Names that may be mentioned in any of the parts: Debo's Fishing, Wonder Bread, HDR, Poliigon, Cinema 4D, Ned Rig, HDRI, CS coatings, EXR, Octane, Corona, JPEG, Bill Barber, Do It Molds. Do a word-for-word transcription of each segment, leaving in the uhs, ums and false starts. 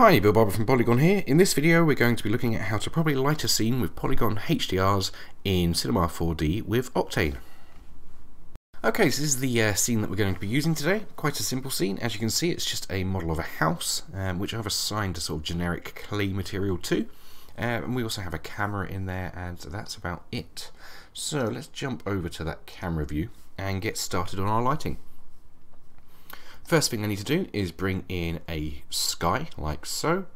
Hi, Bill Barber from Poliigon here. In this video we're going to be looking at how to properly light a scene with Poliigon H D Rs in Cinema four D with Octane. Okay, so this is the uh, scene that we're going to be using today. Quite a simple scene. As you can see, it's just a model of a house um, which I've assigned a sort of generic clay material to. Um, and we also have a camera in there, and that's about it. So let's jump over to that camera view and get started on our lighting. First thing I need to do is bring in a sky, like so,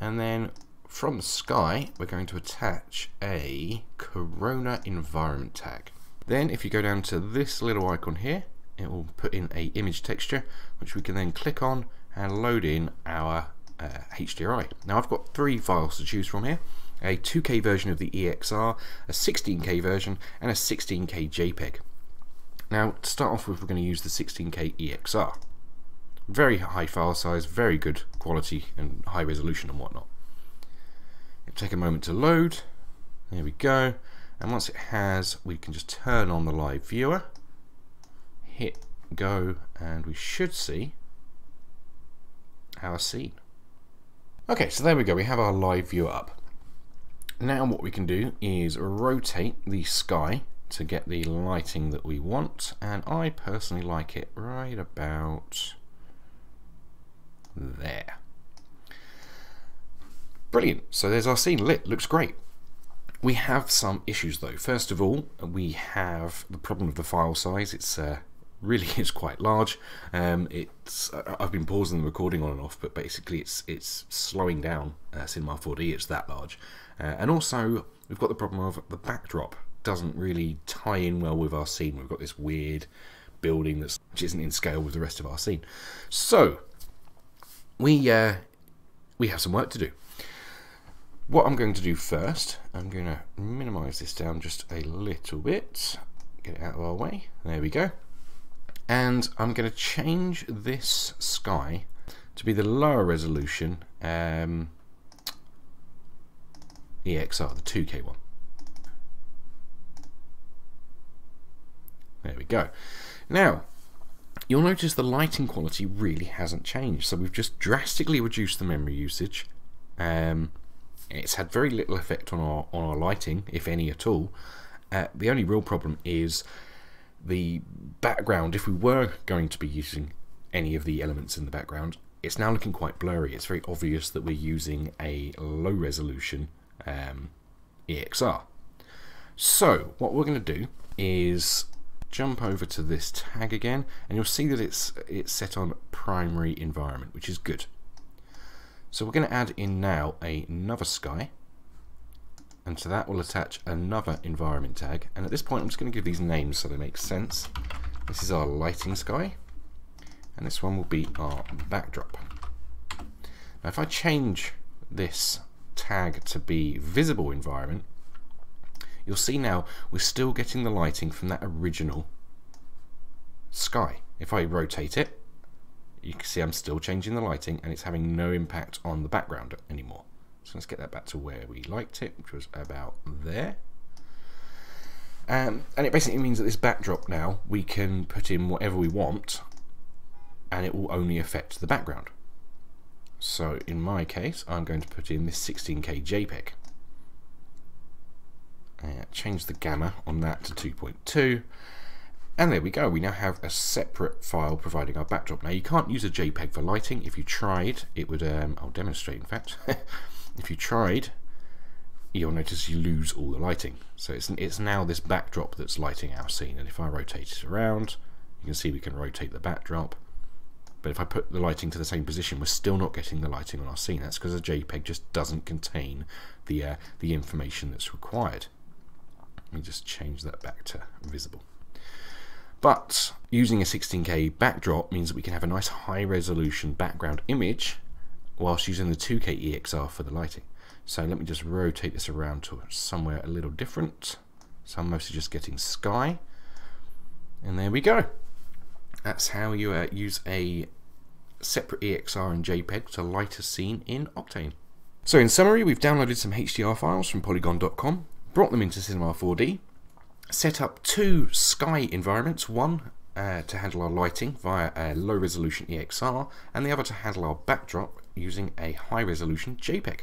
and then from the sky we're going to attach a Corona environment tag. Then if you go down to this little icon here, it will put in a image texture which we can then click on and load in our uh, H D R I. Now I've got three files to choose from here, a two K version of the E X R, a sixteen K version and a sixteen K JPEG. Now to start off with, we're going to use the sixteen K E X R. Very high file size, very good quality and high resolution and whatnot. It'll take a moment to load. There we go. And once it has, we can just turn on the live viewer, hit go, and we should see our scene. Okay, so there we go. We have our live viewer up. Now what we can do is rotate the sky to get the lighting that we want. And I personally like it right about there. Brilliant. So there's our scene lit. Looks great. We have some issues though. First of all, we have the problem of the file size. It's uh, really is quite large. Um, it's I've been pausing the recording on and off, but basically it's it's slowing down uh, Cinema four D. It's that large, uh, and also we've got the problem of the backdrop doesn't really tie in well with our scene. We've got this weird building that's which isn't in scale with the rest of our scene. So We, uh, we have some work to do. What I'm going to do first, I'm going to minimize this down just a little bit, get it out of our way, there we go. And I'm going to change this sky to be the lower resolution um, E X R, the two K one. There we go. Now, you'll notice the lighting quality really hasn't changed, so we've just drastically reduced the memory usage. Um, it's had very little effect on our on our lighting, if any at all. Uh, the only real problem is the background. If we were going to be using any of the elements in the background, it's now looking quite blurry. It's very obvious that we're using a low resolution um, E X R. So what we're going to do is jump over to this tag again, and you'll see that it's it's set on primary environment, which is good. So we're going to add in now another sky, and to that we'll attach another environment tag. And at this point I'm just going to give these names so they make sense. This is our lighting sky, and this one will be our backdrop. Now if I change this tag to be visible environment, you'll see now we're still getting the lighting from that original sky. If I rotate it, you can see I'm still changing the lighting, and it's having no impact on the background anymore. So let's get that back to where we liked it, which was about there. Um, and it basically means that this backdrop now, we can put in whatever we want, and it will only affect the background. So in my case, I'm going to put in this sixteen K JPEG. Uh, change the gamma on that to two point two, and there we go. We now have a separate file providing our backdrop. Now you can't use a JPEG for lighting. If you tried, it would um, I'll demonstrate in fact. If you tried, you'll notice you lose all the lighting. So it's, it's now this backdrop that's lighting our scene, and if I rotate it around, you can see we can rotate the backdrop, but if I put the lighting to the same position, we're still not getting the lighting on our scene. That's because a JPEG just doesn't contain the uh, the information that's required. Let me just change that back to visible. But using a sixteen K backdrop means that we can have a nice high resolution background image whilst using the two K E X R for the lighting. So let me just rotate this around to somewhere a little different. So I'm mostly just getting sky, and there we go. That's how you uh, use a separate E X R and JPEG to light a scene in Octane. So in summary, we've downloaded some H D R files from Poliigon dot com, brought them into Cinema four D, set up two sky environments, one uh, to handle our lighting via a low resolution E X R, and the other to handle our backdrop using a high resolution JPEG.